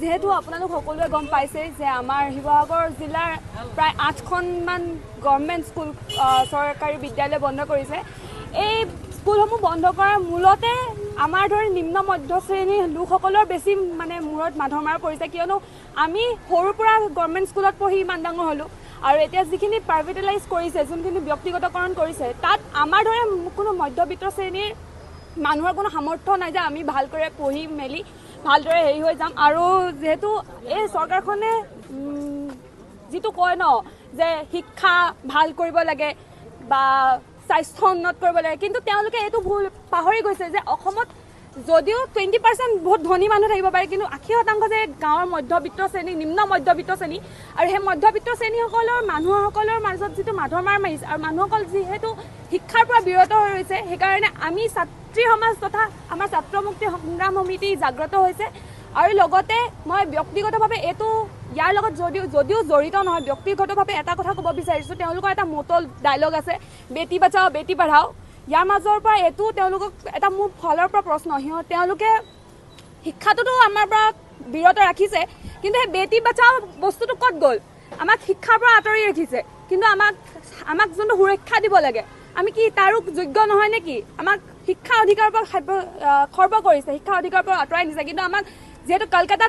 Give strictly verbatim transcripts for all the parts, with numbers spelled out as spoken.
जीतु अपने गम पासे शिवसागर जिलार प्राय आठखन गवर्नमेंट स्कूल सरकारी विद्यालय बंद कर स्कूलसमूह बंद कर मूलते आम निम्न मध्य श्रेणी लोकसर बेसि मानने मूरत माधर मार पड़े क्यों आम सरुरा गवर्नमेंट स्कूल पढ़ी इन डांगर हलो और इतना जीखिनि प्राइवेटाइज करें जोखिनि व्यक्तिगतकरण करें तक आम क्या मध्यवित्त श्रेणी मानुर को सामर्थ्य ना जो आम भाक पढ़ी मेलि भल्दे हेरी हो जाम और जेहेतु ये सरकार जी कय न जे शिक्षा भल लगे स्वास्थ्य उन्नत लगे कि भूल पाहरी गई जदिव ट्वेंटी पार्सेंट बहुत धनी मानुह पे कि आशी शतांश जे गाँव मध्यवित्त श्रेणी निम्न मध्यवित्त श्रेणी और सभी मध्यवित्त श्रेणी मानुर मजदूर जी माधर मार मारिश और मानुस जीत शिक्षार बिरत हो रही है सीकार आम छात्री समाज तथा आम छात्र मुक्ति संग्राम समिति जाग्रत और मैं व्यक्तिगत भाव यह जदिव जड़ित नय व्यक्तिगत भाव एट कथा कब विचार मोटल डायलग आसे बेटी बचाओ बेटी पढ़ाओ यार मजर पर यह मोर फल प्रश्न शिक्षा तो आम बिरत राखी से कि बेटी बचाओ बस्तु तो कत गल आम शिक्षार आतरी राखी से कि आम आम जो सुरक्षा दी लगे आम कि तारो योग्य नहय नेकि आम शिक्षा अधिकार खर्ब कर शिक्षा अधिकार आतराई निसे कि आम जीतु कलकाता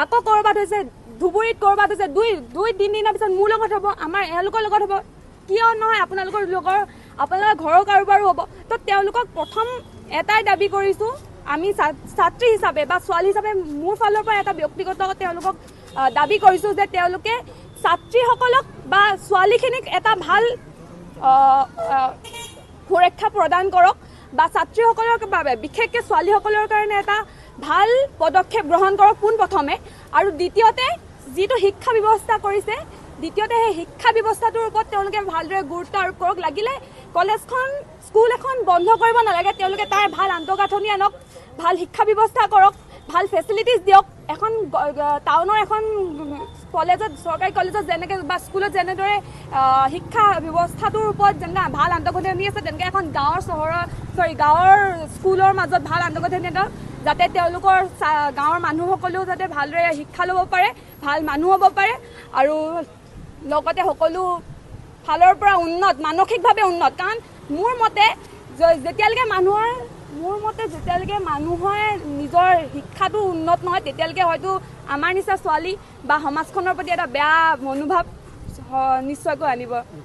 आको कर धुबुरीत कर तीन दिन पास मोर हम आम हम क्यों नहय अपना अपना घर कारोबार हम तो प्रथम एटाई दाबी करूँ आम छात्री हिसाबे छोवाली हिसाबे मोर फल व्यक्तिगत दाबी करूँगे छात्रीसक छोवालीखिनिक एटा भल सुरक्षा प्रदान करक छात्रीसक विशेषक छोवालीसकर कारण एटा भल पदक्षेप ग्रहण करक पोनप्रथमे और द्वितीयते जी शिक्षा व्यवस्था करिसे द्वितीयते शिक्षा व्यवस्थाटोर ओपरत भालदरे गुरुत्व आरोप करक लागिले कलेज स्कूल एखन बंध करिब नालागे तेओलोके तार भल आंतगाठनि आनक भल शिक्षा व्यवस्था करक भल फेसिलिटीज दियक एखन टाउनर एखन कलेजत सरकारी कलेजत जेनेके बा स्कूलत जेनेदरे शिक्षा व्यवस्थाटोर ओपरत जेने भल आंतगाठनि आसे तेनके एखन गाँवर शहर सरी गाँवर स्कूलर मजत भल आंतगाठनि आनक जाते तेओलोकर गाँवर मानुहकलो जाते भालदरे शिक्षा लब पारे भल मानुह हब पारे आरो লগতে সকলো ফালৰ পৰা উন্নত মানসিকভাৱে উন্নত কাৰণ মোৰ মতে যেতিয়ালৈকে মানুহৰ মোৰ মতে যেতিয়ালৈকে মানুহে নিজৰ শিক্ষাটো উন্নত নহয় তেতিয়ালৈকে হয়তো আমাৰ নিচিনা ছোৱালী বা সমাজখনৰ প্ৰতি এটা বেয়া মনোভাৱ নিশ্চয়কৈ আনিব।